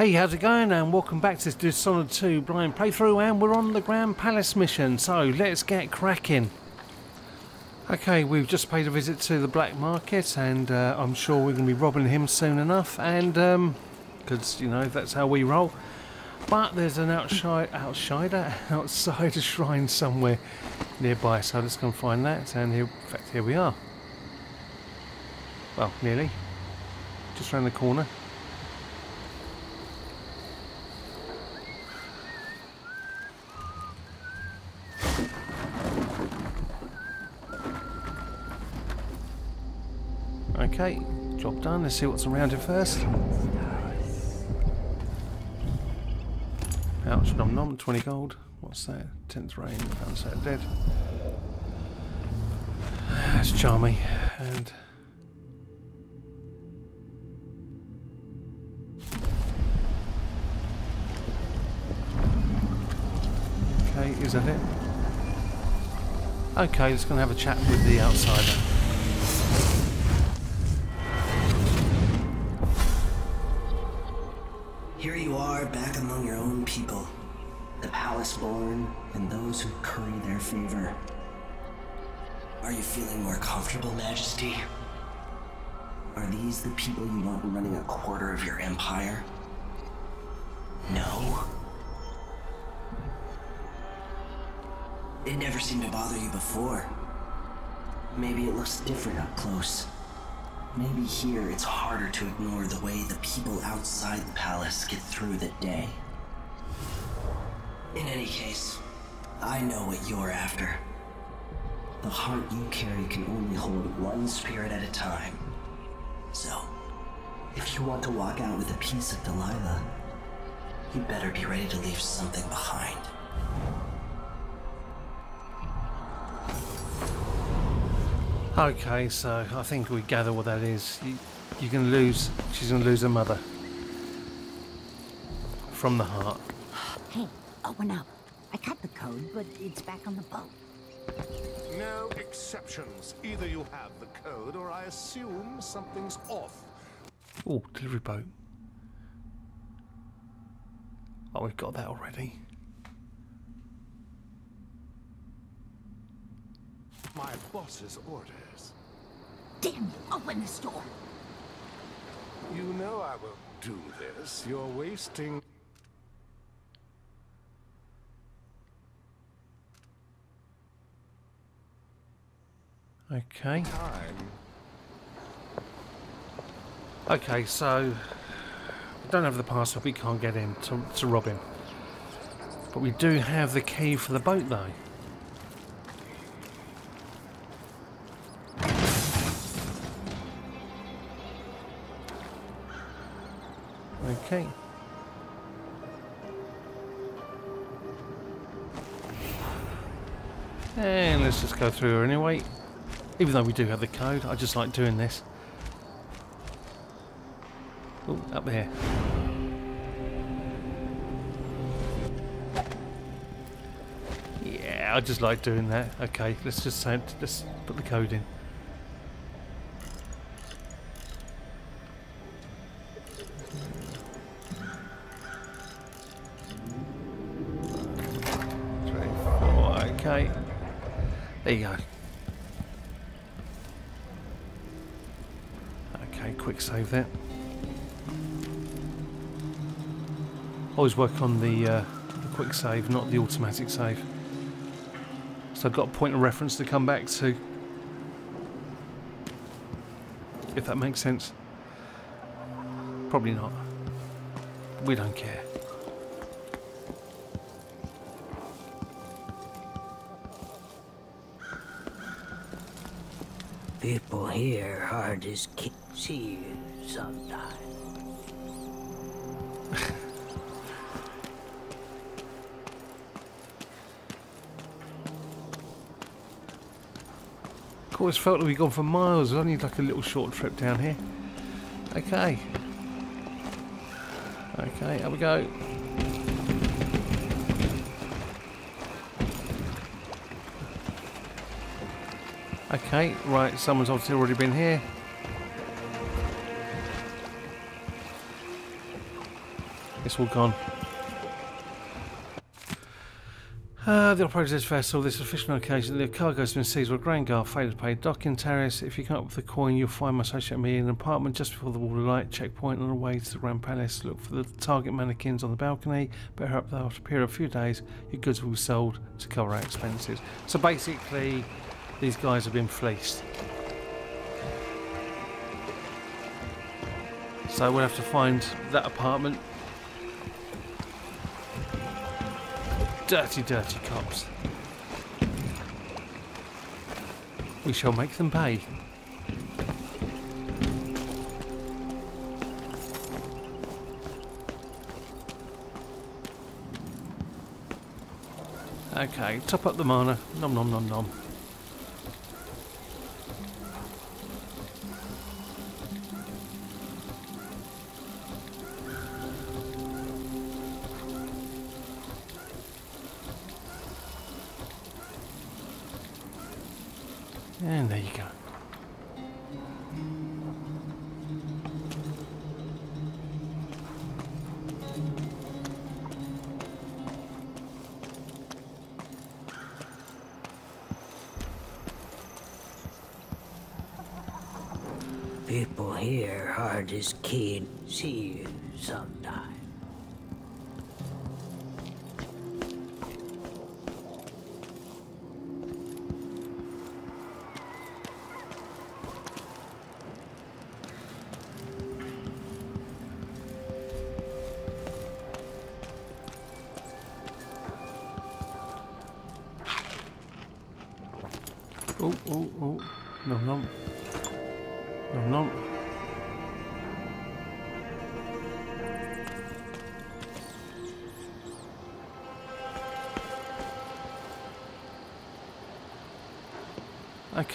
Hey, how's it going, and welcome back to this Dishonored 2 blind playthrough, and we're on the Grand Palace mission, so let's get cracking. Okay, we've just paid a visit to the Black Market, and I'm sure we're going to be robbing him soon enough, and because, you know, that's how we roll. But there's an outsider shrine somewhere nearby, so let's go and find that, and here, in fact, here we are. Well, nearly. Just round the corner. Okay, job done. Let's see what's around it first. Ouch, nom nom, 20 gold. What's that? 10th rain, bounce out dead. That's charming. And okay, is that it? Okay, let's go and have a chat with the outsider. Here you are, back among your own people, the palace-born and those who curry their favor. Are you feeling more comfortable, Majesty? Are these the people you want running a quarter of your empire? No? It never seemed to bother you before. Maybe it looks different up close. Maybe here it's harder to ignore the way the people outside the palace get through the day. In any case, I know what you're after. The heart you carry can only hold one spirit at a time. So, if you want to walk out with a piece of Delilah, you better be ready to leave something behind. Okay, so I think we gather what that is. You're going to lose. She's going to lose her mother from the heart. Hey, open up! I got the code, but it's back on the boat. No exceptions. Either you have the code, or I assume something's off. Oh, delivery boat. Oh, we've got that already. My boss's orders. Damn you, open this door. You know I will do this. You're wasting. Okay. Time. Okay, so we don't have the password. We can't get in to rob him. But we do have the key for the boat, though. Okay. And let's just go through her anyway. Even though we do have the code, I just like doing this. Oh, up here. Yeah, I just like doing that. Okay, let's put the code in. There you go. Okay, quick save there. Always work on the quick save, not the automatic save. So I've got a point of reference to come back to, if that makes sense. Probably not. We don't care. People here are just kids here sometimes. Of course, felt like we've gone for miles. There's only like a little short trip down here. Okay. Okay, here we go. Okay, right, someone's obviously already been here. It's all gone. The operator is first saw this official occasion that the cargo's been seized with a grain guard failed to pay docking tariffs. If you come up with the coin, you'll find my associate and me in an apartment just before the Wall of Light checkpoint on the way to the Grand Palace. Look for the target mannequins on the balcony. Better up there after a period of a few days. Your goods will be sold to cover our expenses. So basically, these guys have been fleeced. So we'll have to find that apartment. Dirty, dirty cops. We shall make them pay. Okay, top up the mana. Nom nom nom nom. And there you go. People here are just keen to see you sometime.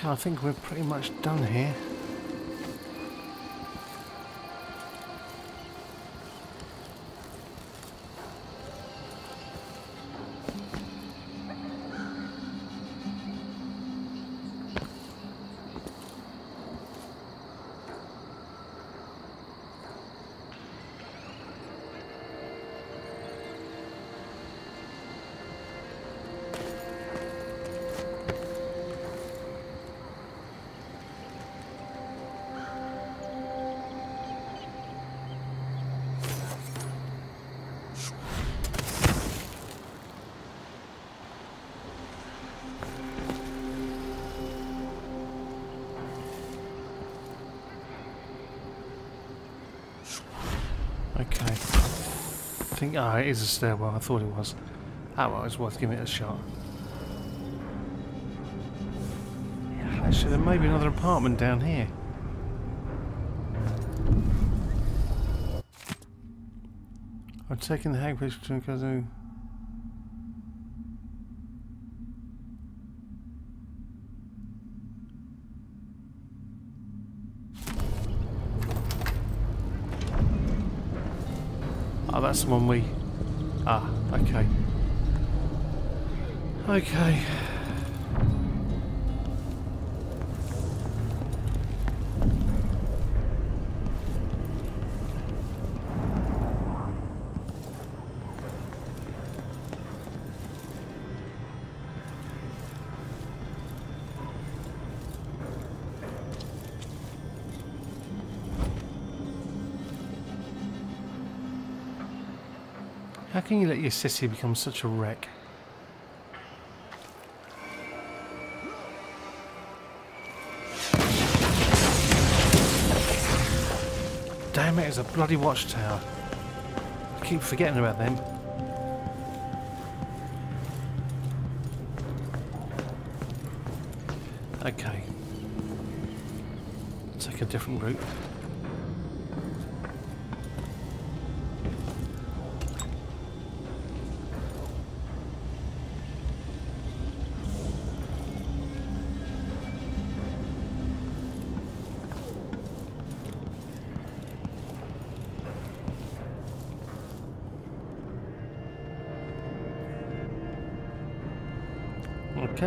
I think we're pretty much done here. Oh, it is a stairwell. I thought it was. Oh, well, it's worth giving it a shot. Actually, there may be another apartment down here. I'm taking the hag picture to Kazoo. That's the one we... Ah, okay. Okay. How can you let your city become such a wreck? Damn it, it's a bloody watchtower. I keep forgetting about them. Okay. Take a different route.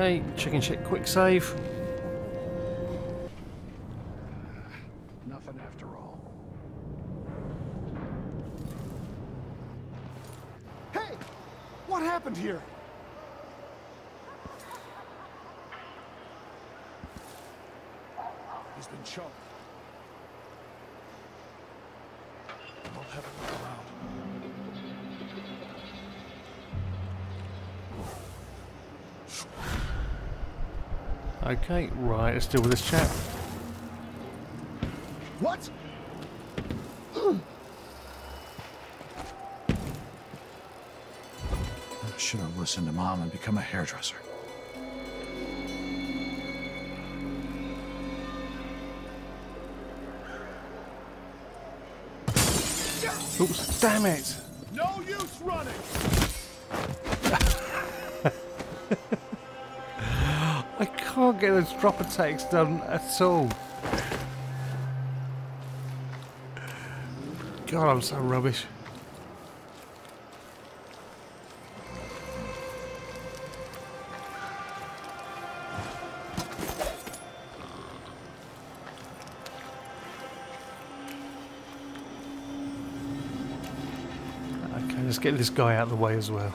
Okay, chicken shit quick save. Nothing after all. What happened here? He's been shot. I'll have a look around. Okay, right, let's deal with this chap. What? I should have listened to Mom and become a hairdresser. Oops, damn it! No use running! I can't get those drop attacks done at all. God, I'm so rubbish. Let's get this guy out of the way as well.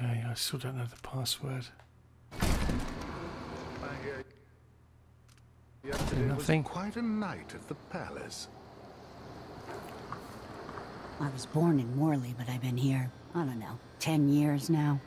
Okay, I still don't know the password. Yesterday was quite a night at the palace. I was born in Worley, but I've been here, I don't know, 10 years now.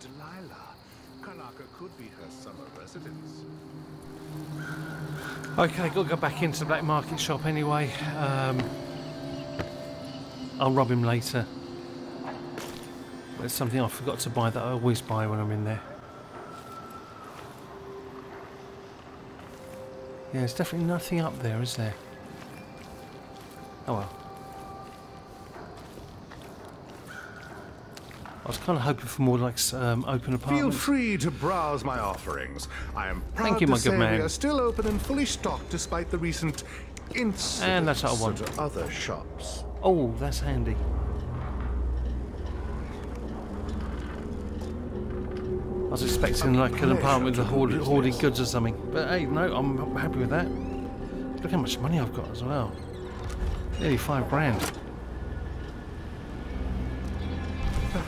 Delilah. Kanaka could be her summer residence. Okay, gotta go back into the Black Market shop anyway. I'll rob him later. There's something I forgot to buy that I always buy when I'm in there. Yeah, there's definitely nothing up there, is there? Oh well. I was kind of hoping for more like open apartments. Feel free to browse my offerings. I am proud to say we are still open and fully stocked despite the recent incidents at other shops. Oh, that's handy. I was expecting like an apartment with hoarded goods or something. But hey, no, I'm happy with that. Look how much money I've got as well. Nearly 5 grand.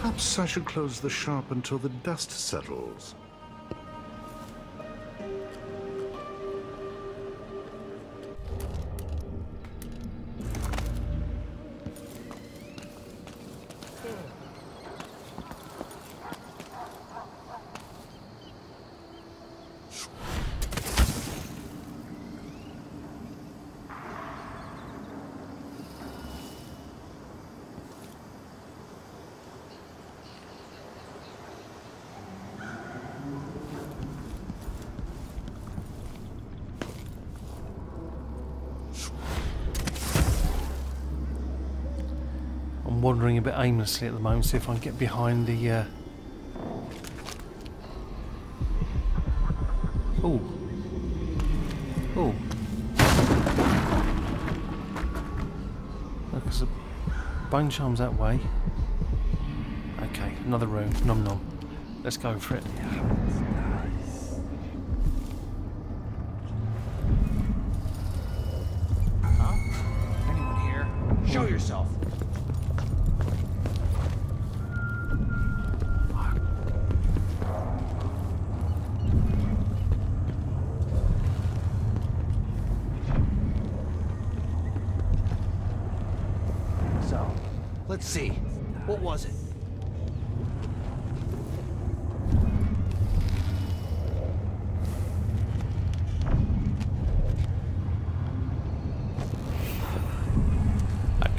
Perhaps I should close the shop until the dust settles. Wandering a bit aimlessly at the moment, see if I can get behind the oh. Oh. Look, there's a bone charms that way. Okay, another room. Nom nom. Let's go for it. Huh? Anyone here? Show yourself. Let's see. What was it?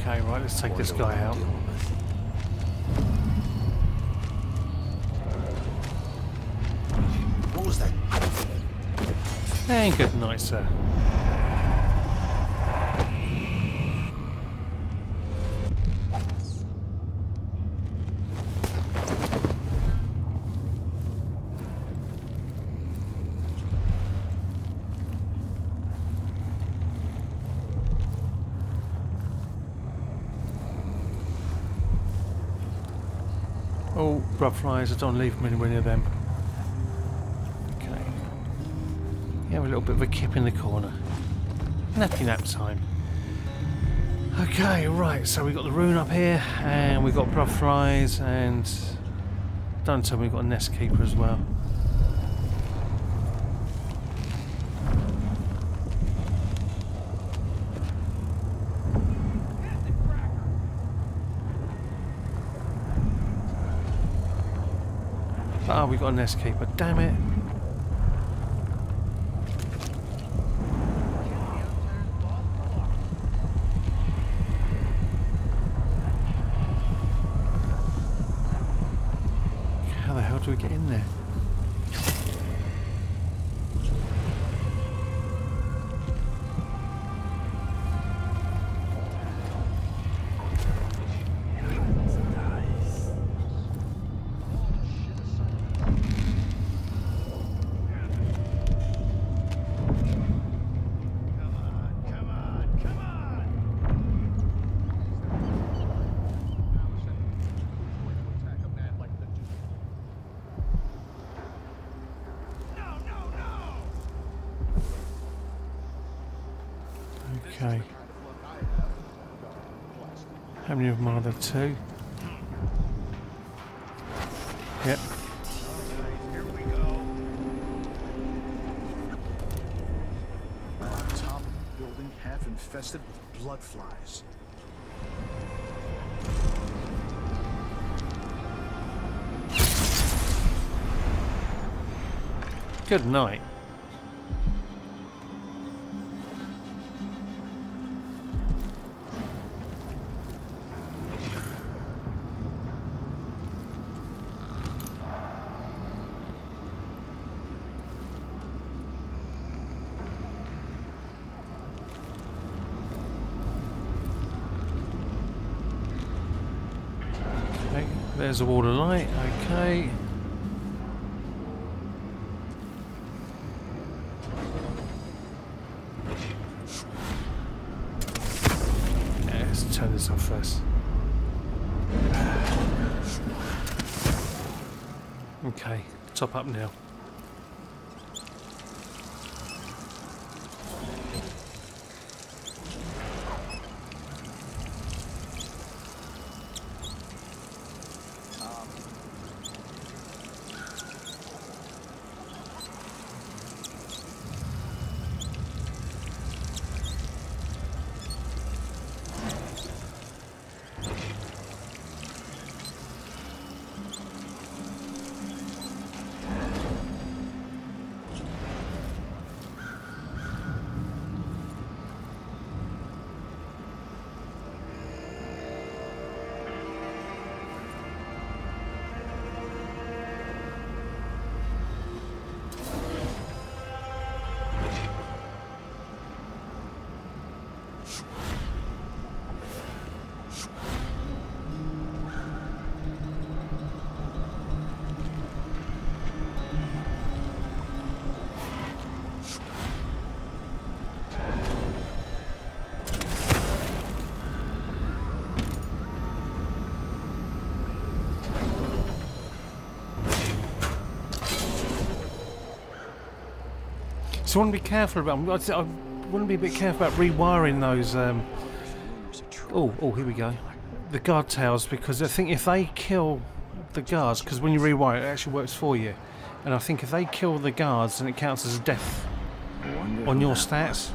Okay, right, let's take this guy out. What was that? And good night, sir. Oh, grub flies, I don't leave them in of them. Okay. You have a little bit of a kip in the corner. Nappy nap time. Okay, right, so we've got the rune up here, and we've got grub flies, and don't tell me we've got a nest keeper as well. Ah, oh, we've got a nest keeper, damn it. How the hell do we get in there? Okay. How many of them are there? Two? Yep. Here we go. Top building half infested with blood flies. Good night. There's a wall of light, okay. Yeah, let's turn this off first. Okay, top up now. So I want to be careful about them. I want to be a bit careful about rewiring those. Oh, here we go. The guard tails, because I think if they kill the guards, because when you rewire it, it actually works for you. And I think if they kill the guards, then it counts as a death on your stats.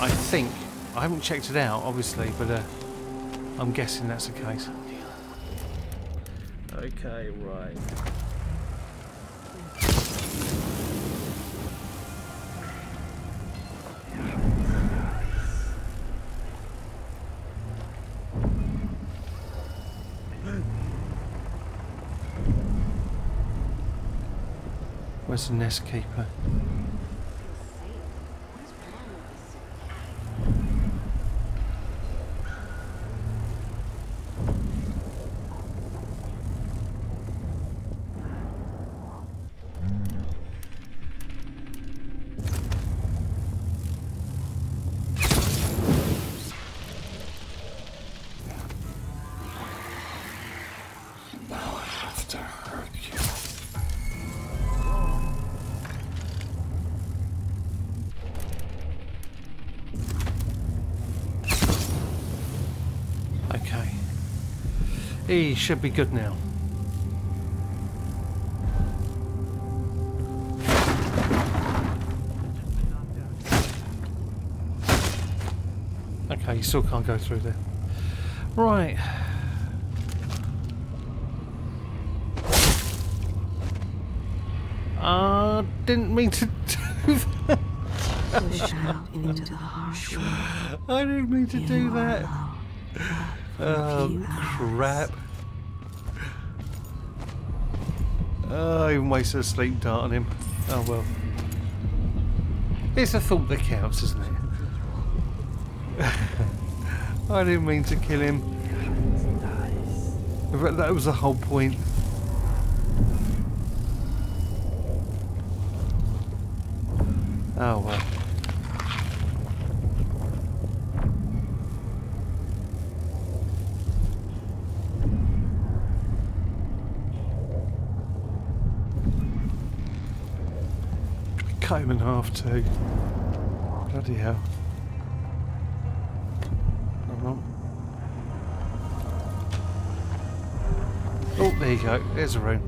I think. I haven't checked it out, obviously, but I'm guessing that's the case. Okay, right. Where's the nest keeper? He should be good now. Okay, you still can't go through there. Right. Didn't mean to do that. I didn't mean to do that. Oh, crap. Oh, I even wasted a sleep dart on him. Oh well. It's a thought that counts, isn't it? I didn't mean to kill him. That was the whole point. Oh well. Cut him in half too. Bloody hell. Hold on. Oh, there you go. There's a room.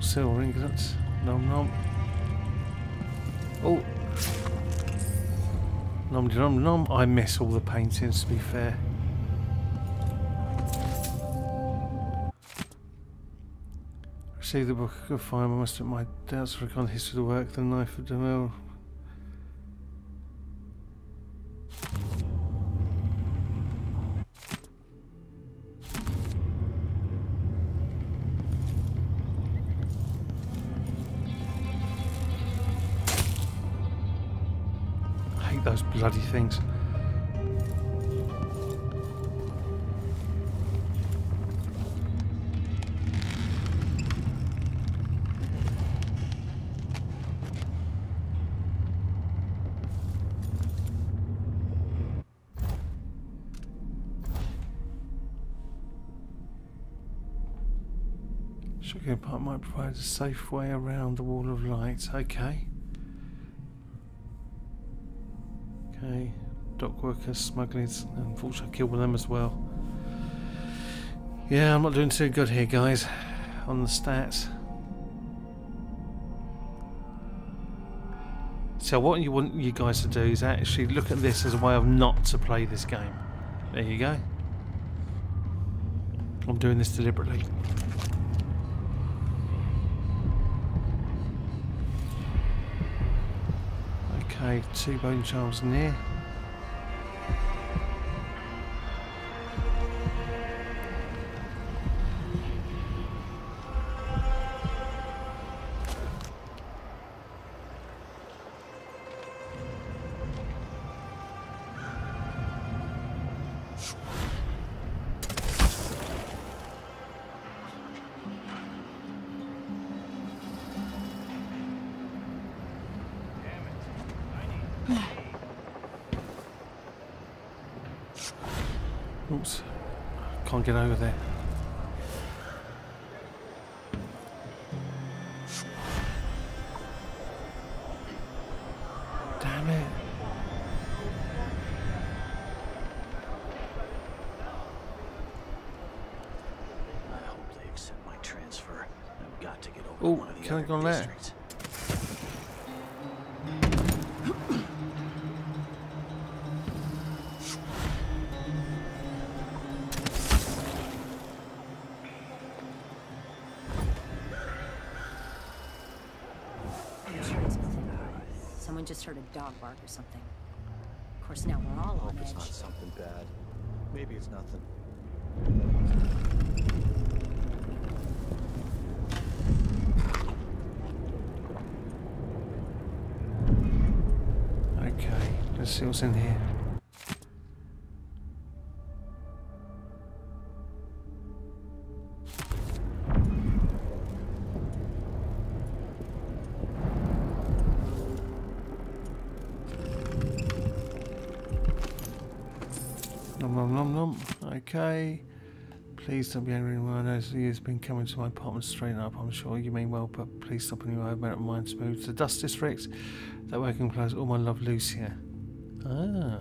Silver ingots. Nom nom. Oh. Nom de nom nom. I miss all the paintings, to be fair. Received the book of fire. I must have my doubts regarding the history of the work. The knife of Demel. Those bloody things. Sugar Park might provide a safe way around the wall of light. Okay. Dock workers, smugglers, and unfortunately I killed them as well. Yeah, I'm not doing too good here, guys, on the stats. So what you want you guys to do is actually look at this as a way of not to play this game. There you go. I'm doing this deliberately. Okay, two bone charms in here. Oops. Can't get over there. Damn it. I hope they accept my transfer. I've got to get over to one of the other districts. Can I go there? Heard a dog bark or something. Of course, now we're all on edge. Hope it's not something bad. Maybe it's nothing. Okay, let's see what's in here. Okay, please don't be angry when I know you've been coming to my apartment straight up. I'm sure you mean well, but please stop on your own merit of mine to move to the Dust District. That way I can close all my love loose here. Ah.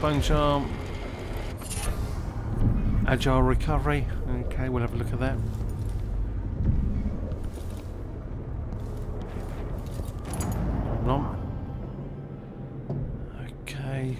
Bone charm, agile recovery. Okay, we'll have a look at that. Okay.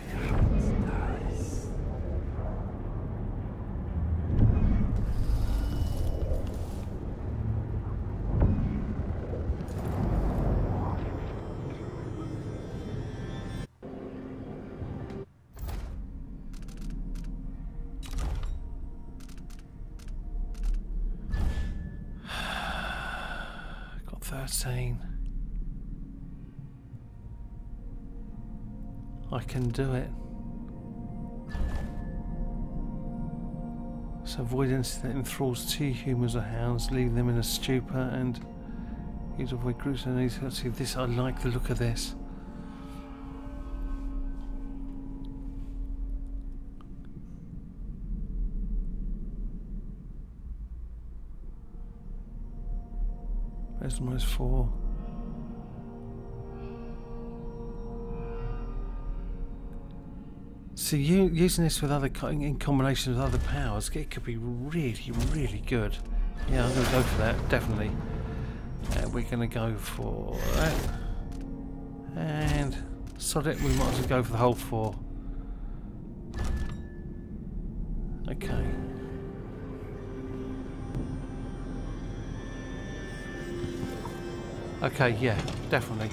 I can do it. So avoid anything that enthralls two humans or hounds, leave them in a stupor, and use avoid groups and needs. Let's see this. I like the look of this. There's almost four. So using this with other in combination with other powers, it could be really, really good. Yeah, I'm going to go for that, definitely. We're going to go for that. And sod it, we might as well go for the whole four. Okay. Okay, yeah, definitely.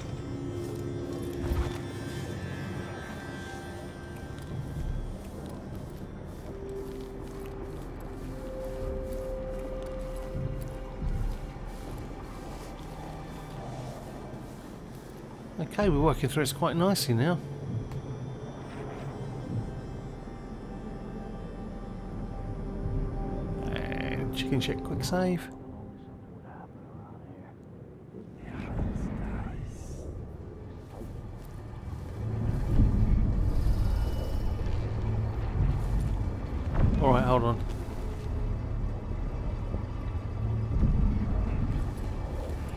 Okay, we're working through it quite nicely now. And chicken check, quick save. Alright, hold on.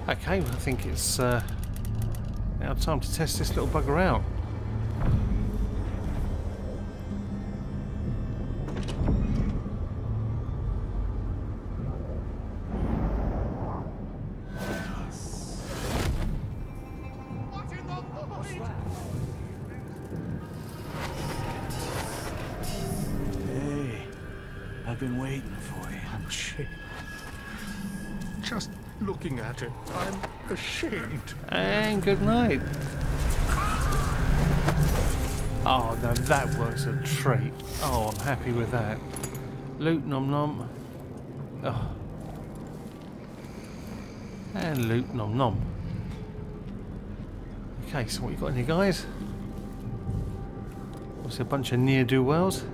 Okay, I think it's now time to test this little bugger out. Hey, I've been waiting for you. I'm ashamed. Just looking at it, I'm ashamed. And good night. Oh, now that was a treat. Oh, I'm happy with that. Loot nom nom. Oh. And loot nom nom. Okay, so what you got in here, guys? Obviously a bunch of ne'er-do-wells.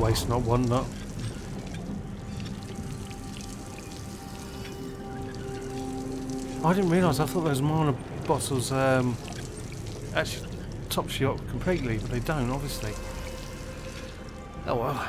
Waste not, want not. I didn't realise. I thought those mana bottles actually tops you up completely, but they don't, obviously. Oh well.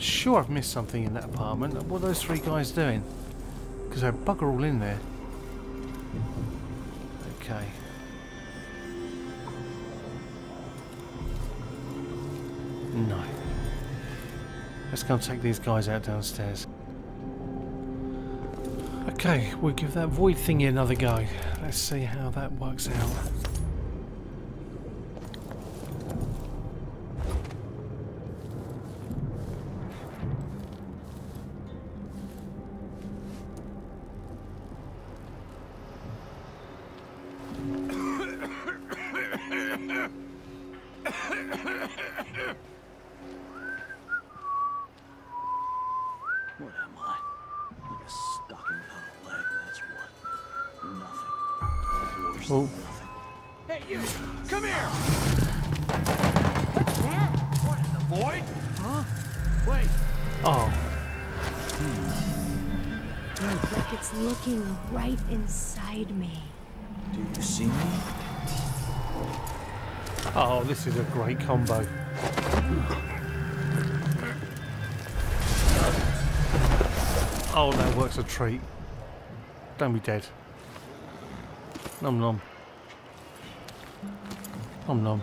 Sure, I've missed something in that apartment. What are those three guys doing? Because they bugger all in there. Okay. No. Let's go and take these guys out downstairs. Okay, we'll give that void thingy another go. Let's see how that works out. Oh, this is a great combo. Oh, that works a treat. Don't be dead. Nom nom. Nom nom.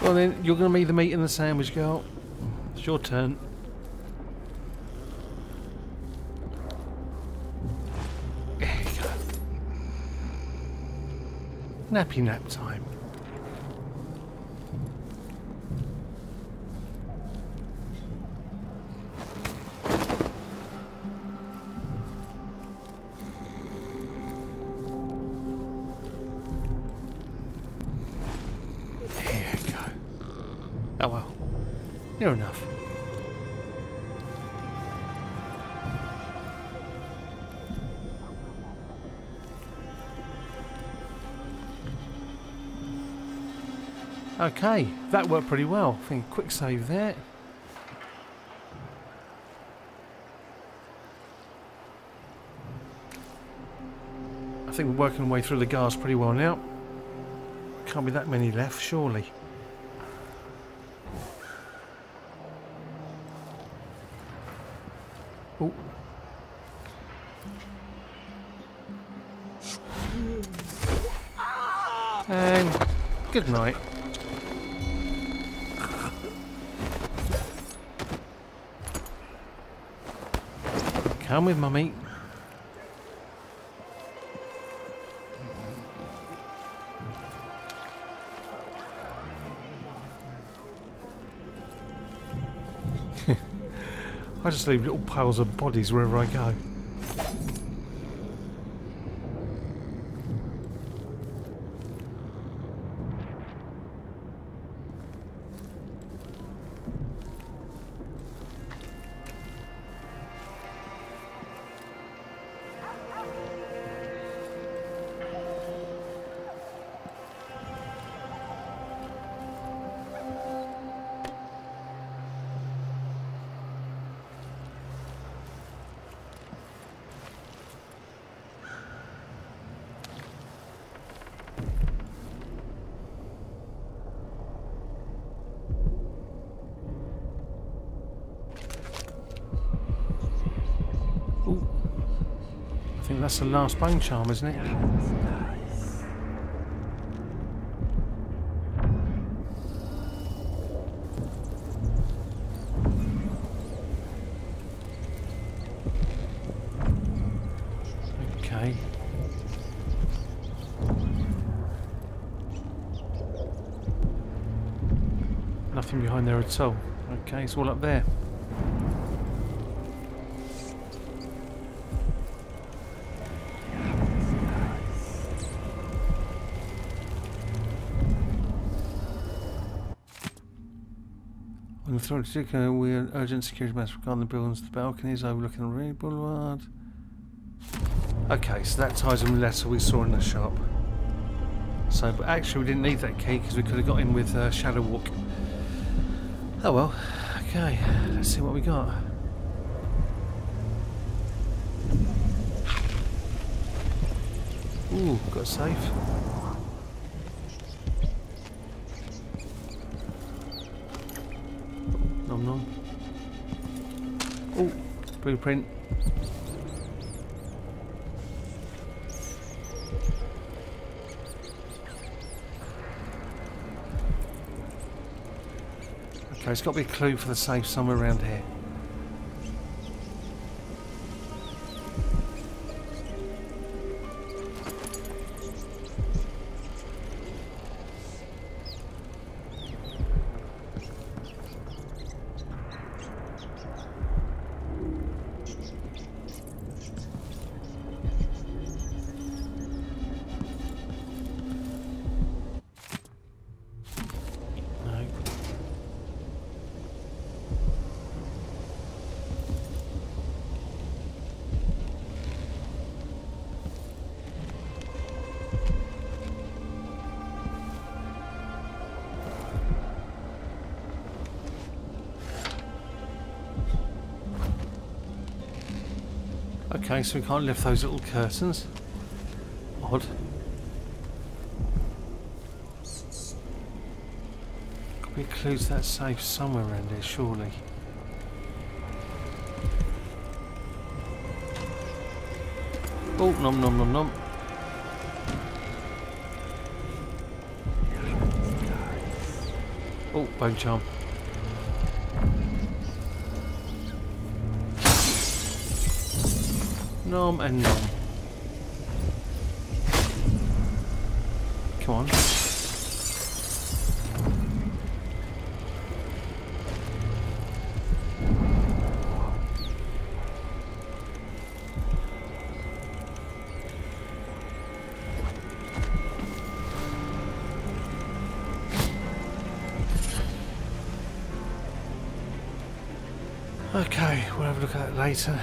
Well then, you're going to be the meat and the sandwich, girl. It's your turn. There you go. Nappy nap time. Fair enough. Okay, that worked pretty well. I think quick save there. I think we're working our way through the guards pretty well now. Can't be that many left, surely. Oh. And good night. Come with mummy. I just leave little piles of bodies wherever I go. That's the last bone charm, isn't it? Okay. Nothing behind there at all. Okay, it's all up there. Through particular, we are urgent security matters regarding the buildings, the balconies overlooking the Rue Boulevard. Okay, so that ties in with the letter we saw in the shop. So, but actually, we didn't need that key because we could have got in with Shadow Walk. Oh well. Okay, let's see what we got. Ooh, got a safe. Oh, blueprint. Okay, it's got to be a clue for the safe somewhere around here. Okay, so we can't lift those little curtains. Odd. Could we include that safe somewhere around here, surely? Oh, nom nom nom nom. Oh, bone charm. Nom and nom. Come on. Okay, we'll have a look at that later.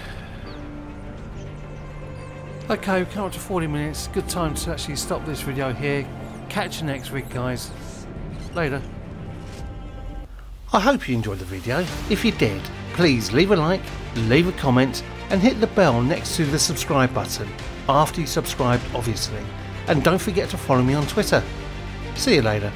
Okay, we've come up to 40 minutes. Good time to actually stop this video here. Catch you next week, guys. Later. I hope you enjoyed the video. If you did, please leave a like, leave a comment, and hit the bell next to the subscribe button. After you subscribed, obviously. And don't forget to follow me on Twitter. See you later.